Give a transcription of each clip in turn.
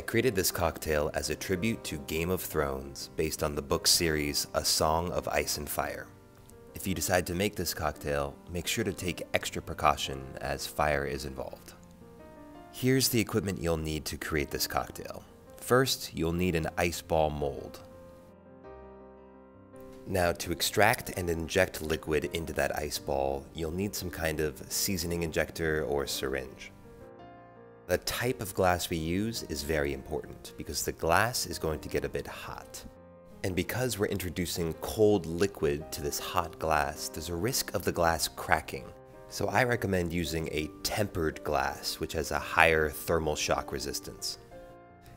I created this cocktail as a tribute to Game of Thrones, based on the book series A Song of Ice and Fire. If you decide to make this cocktail, make sure to take extra precaution as fire is involved. Here's the equipment you'll need to create this cocktail. First, you'll need an ice ball mold. Now, to extract and inject liquid into that ice ball, you'll need some kind of seasoning injector or syringe. The type of glass we use is very important because the glass is going to get a bit hot. And because we're introducing cold liquid to this hot glass, there's a risk of the glass cracking. So I recommend using a tempered glass, which has a higher thermal shock resistance.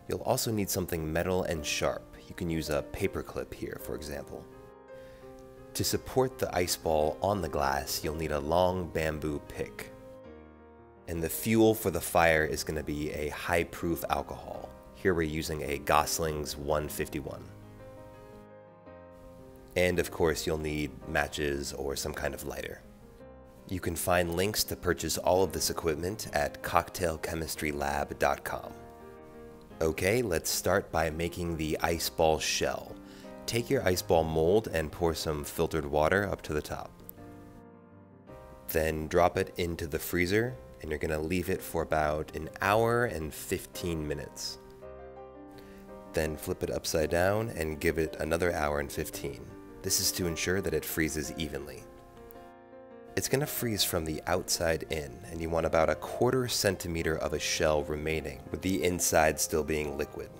You'll also need something metal and sharp. You can use a paper clip here, for example. To support the ice ball on the glass, you'll need a long bamboo pick. And the fuel for the fire is going to be a high-proof alcohol. Here we're using a Gosling's 151. And of course, you'll need matches or some kind of lighter. You can find links to purchase all of this equipment at cocktailchemistrylab.com. Okay, let's start by making the ice ball shell. Take your ice ball mold and pour some filtered water up to the top. Then drop it into the freezer, and you're gonna leave it for about an hour and 15 minutes. Then flip it upside down and give it another hour and 15. This is to ensure that it freezes evenly. It's gonna freeze from the outside in, and you want about a quarter centimeter of a shell remaining, with the inside still being liquid.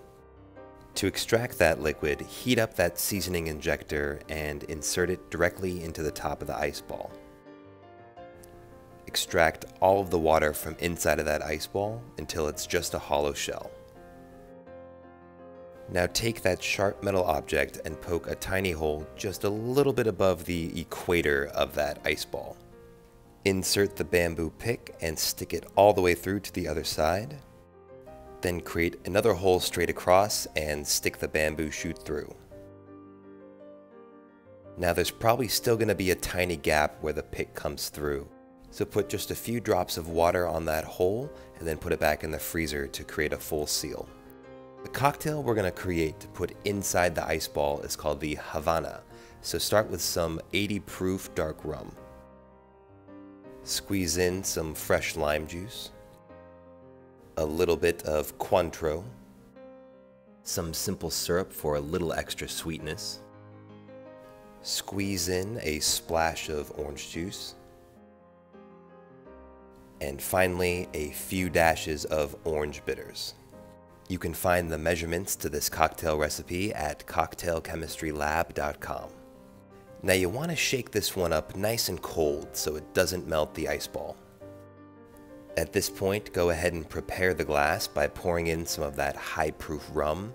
To extract that liquid, heat up that seasoning injector and insert it directly into the top of the ice ball. Extract all of the water from inside of that ice ball until it's just a hollow shell. Now take that sharp metal object and poke a tiny hole just a little bit above the equator of that ice ball. Insert the bamboo pick and stick it all the way through to the other side. Then create another hole straight across and stick the bamboo shoot through. Now there's probably still going to be a tiny gap where the pick comes through. So put just a few drops of water on that hole and then put it back in the freezer to create a full seal. The cocktail we're going to create to put inside the ice ball is called the Havana, so start with some 80 proof dark rum. Squeeze in some fresh lime juice, a little bit of Cointreau, some simple syrup for a little extra sweetness, squeeze in a splash of orange juice, and finally a few dashes of orange bitters. You can find the measurements to this cocktail recipe at cocktailchemistrylab.com. Now you want to shake this one up nice and cold so it doesn't melt the ice ball. At this point, go ahead and prepare the glass by pouring in some of that high-proof rum.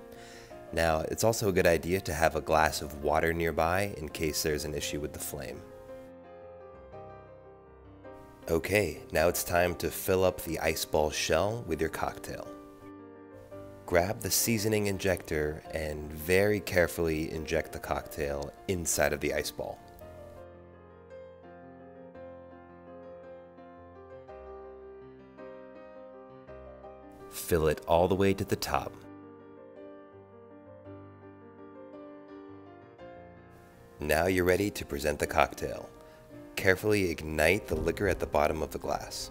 Now, it's also a good idea to have a glass of water nearby in case there's an issue with the flame. Okay, now it's time to fill up the ice ball shell with your cocktail. Grab the seasoning injector and very carefully inject the cocktail inside of the ice ball. Fill it all the way to the top. Now you're ready to present the cocktail. Carefully ignite the liquor at the bottom of the glass.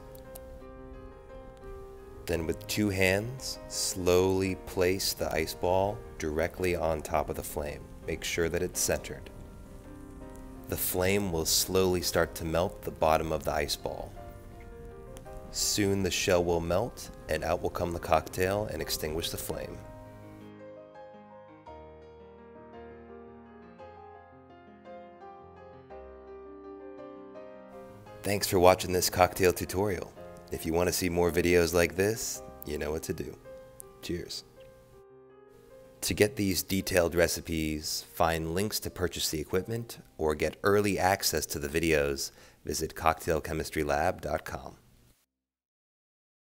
Then with two hands, slowly place the ice ball directly on top of the flame. Make sure that it's centered. The flame will slowly start to melt the bottom of the ice ball. Soon the shell will melt and out will come the cocktail and extinguish the flame. Thanks for watching this cocktail tutorial. If you want to see more videos like this, you know what to do. Cheers. To get these detailed recipes, find links to purchase the equipment, or get early access to the videos, visit cocktailchemistrylab.com.